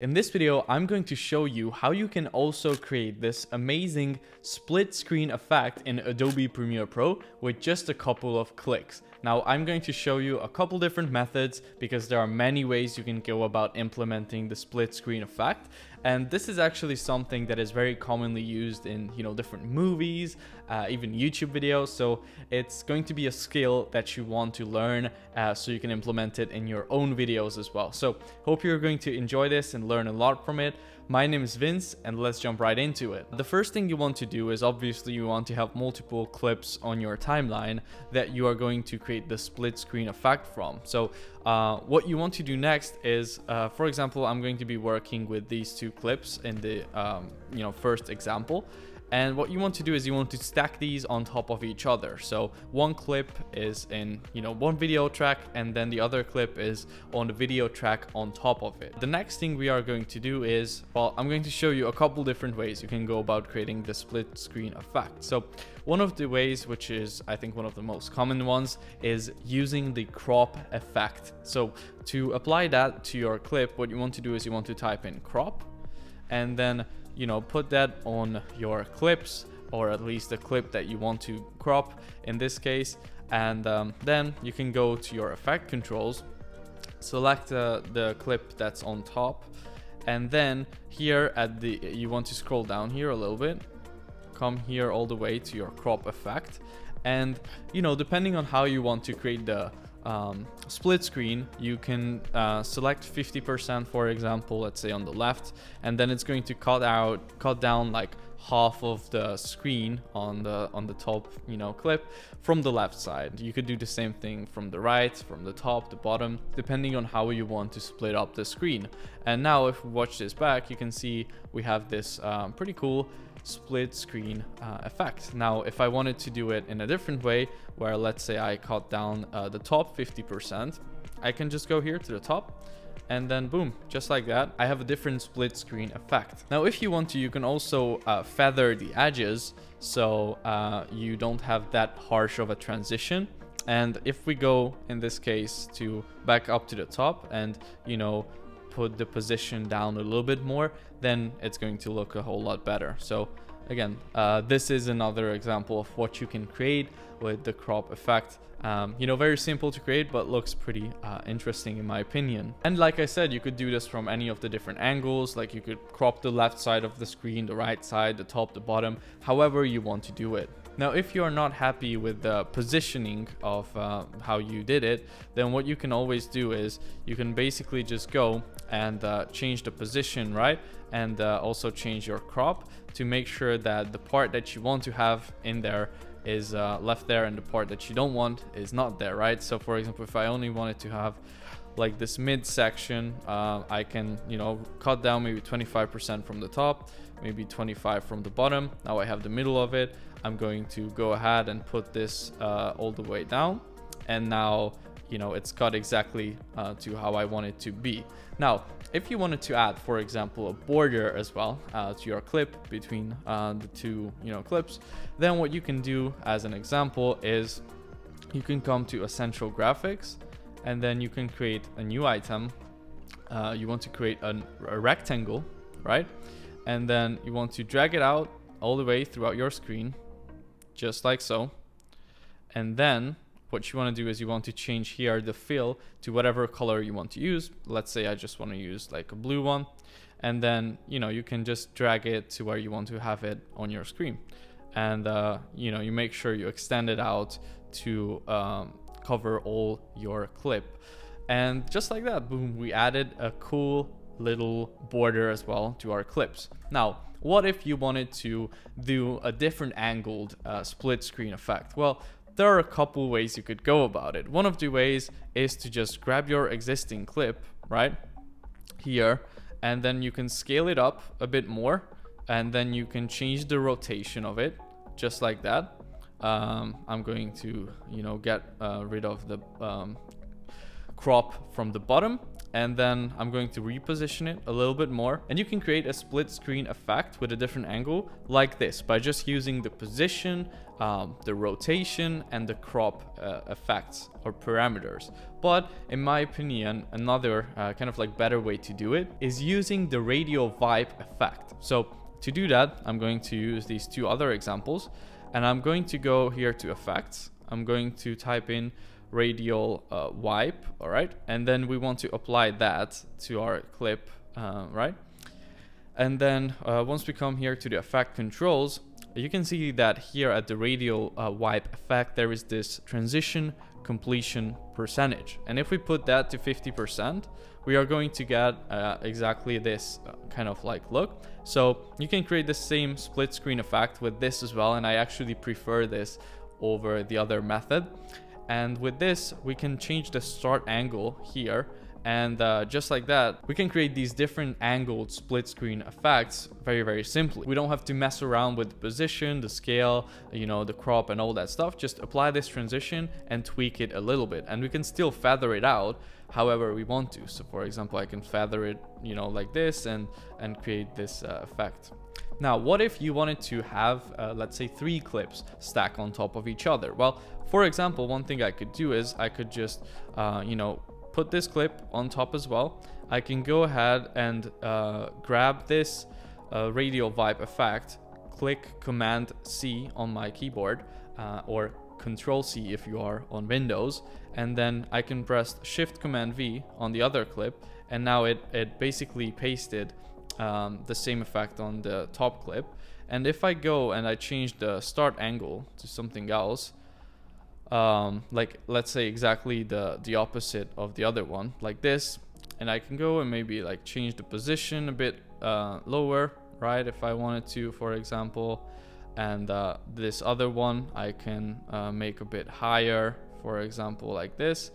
In this video, I'm going to show you how you can also create this amazing split screen effect in Adobe Premiere Pro with just a couple of clicks. Now, I'm going to show you a couple different methods because there are many ways you can go about implementing the split screen effect. And this is actually something that is very commonly used in, different movies, even YouTube videos. So it's going to be a skill that you want to learn so you can implement it in your own videos as well. So hope you're going to enjoy this and learn a lot from it. My name is Vince and let's jump right into it. The first thing you want to do is obviously you want to have multiple clips on your timeline that you are going to create the split screen effect from. So what you want to do next is, for example, I'm going to be working with these two clips in the first example. And what you want to do is you want to stack these on top of each other. So one clip is in, one video track, and then the other clip is on the video track on top of it. The next thing we are going to do is, well, I'm going to show you a couple different ways you can go about creating the split screen effect. So one of the ways, which is I think one of the most common ones, is using the crop effect. So to apply that to your clip, what you want to do is you want to type in crop and then put that on your clips, or at least the clip that you want to crop in this case. And then you can go to your effect controls, select the clip that's on top. And then here at the, you want to scroll down here a little bit, come here all the way to your crop effect. And, depending on how you want to create the split screen, you can select 50%, for example, let's say on the left, and then it's going to cut down like half of the screen on the top clip from the left side. You could do the same thing from the right, from the top, the bottom, depending on how you want to split up the screen. And now if we watch this back, you can see we have this pretty cool split screen effect. Now if I wanted to do it in a different way, where let's say I cut down the top 50%, I can just go here to the top and then boom, just like that, I have a different split screen effect. Now if you want to, you can also feather the edges so you don't have that harsh of a transition. And if we go in this case to back up to the top and put the position down a little bit more, then it's going to look a whole lot better. So again, this is another example of what you can create with the crop effect. Very simple to create, but looks pretty interesting in my opinion. And like I said, you could do this from any of the different angles. Like you could crop the left side of the screen, the right side, the top, the bottom, however you want to do it. Now, if you are not happy with the positioning of how you did it, then what you can always do is you can basically just go and change the position, right? And also change your crop to make sure that the part that you want to have in there is left there and the part that you don't want is not there, right? So for example, if I only wanted to have like this mid section, I can, cut down maybe 25% from the top, maybe 25% from the bottom. Now I have the middle of it. I'm going to go ahead and put this all the way down. And now, it's cut exactly to how I want it to be. Now, if you wanted to add, for example, a border as well to your clip between the two, clips, then what you can do as an example is you can come to Essential Graphics, and then you can create a new item. You want to create a rectangle, right? And then you want to drag it out all the way throughout your screen, just like so. And then what you want to do is you want to change here the fill to whatever color you want to use. Let's say I just want to use like a blue one. And then, you can just drag it to where you want to have it on your screen. And, you make sure you extend it out to cover all your clip. And just like that, boom, we added a cool little border as well to our clips. Now, what if you wanted to do a different angled split screen effect? Well, there are a couple ways you could go about it. One of the ways is to just grab your existing clip right here, and then you can scale it up a bit more, and then you can change the rotation of it just like that. I'm going to, get rid of the crop from the bottom, and then I'm going to reposition it a little bit more. And you can create a split screen effect with a different angle like this by just using the position, the rotation, and the crop effects or parameters. But in my opinion, another kind of like better way to do it is using the radio vibe effect. So to do that, I'm going to use these two other examples, and I'm going to go here to effects. I'm going to type in radial wipe, all right? And then we want to apply that to our clip, right? And then once we come here to the effect controls, you can see that here at the radial wipe effect, there is this transition completion percentage. And if we put that to 50%, we are going to get exactly this kind of like look. So you can create the same split screen effect with this as well. And I actually prefer this over the other method. And with this, we can change the start angle here. And just like that, we can create these different angled split screen effects very, very simply. We don't have to mess around with the position, the scale, you know, the crop and all that stuff. Just apply this transition and tweak it a little bit. And we can still feather it out however we want to. So for example, I can feather it, you know, like this and create this effect. Now, what if you wanted to have, let's say, 3 clips stack on top of each other? Well, for example, one thing I could do is I could just, you know, put this clip on top as well. I can go ahead and grab this radial vibe effect, click Command C on my keyboard, or Control C if you are on Windows, and then I can press Shift Command V on the other clip, and now it basically pasted the same effect on the top clip. And if I go and I change the start angle to something else, like let's say exactly the opposite of the other one, like this, and I can go and maybe like change the position a bit lower, right, if I wanted to, for example, and this other one I can make a bit higher, for example, like this.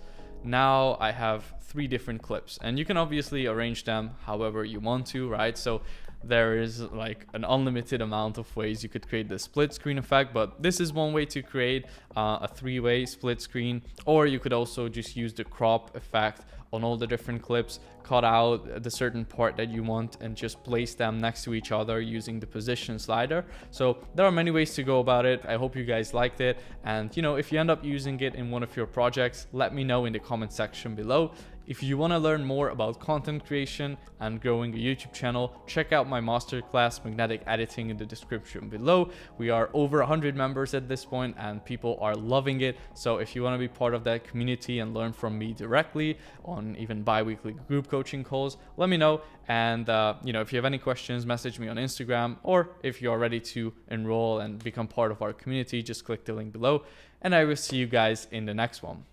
Now I have 3 different clips, and you can obviously arrange them however you want to, right? So there is like an unlimited amount of ways you could create the split screen effect, but this is one way to create a 3-way split screen. Or you could also just use the crop effect on all the different clips, cut out the certain part that you want and just place them next to each other using the position slider. So there are many ways to go about it. I hope you guys liked it. And you know, if you end up using it in one of your projects, let me know in the comment section below. If you want to learn more about content creation and growing a YouTube channel, check out my masterclass, Magnetic Editing, in the description below. We are over 100 members at this point and people are loving it. So if you want to be part of that community and learn from me directly on even bi-weekly group coaching calls, let me know. And you know, if you have any questions, message me on Instagram, or if you are ready to enroll and become part of our community, just click the link below. And I will see you guys in the next one.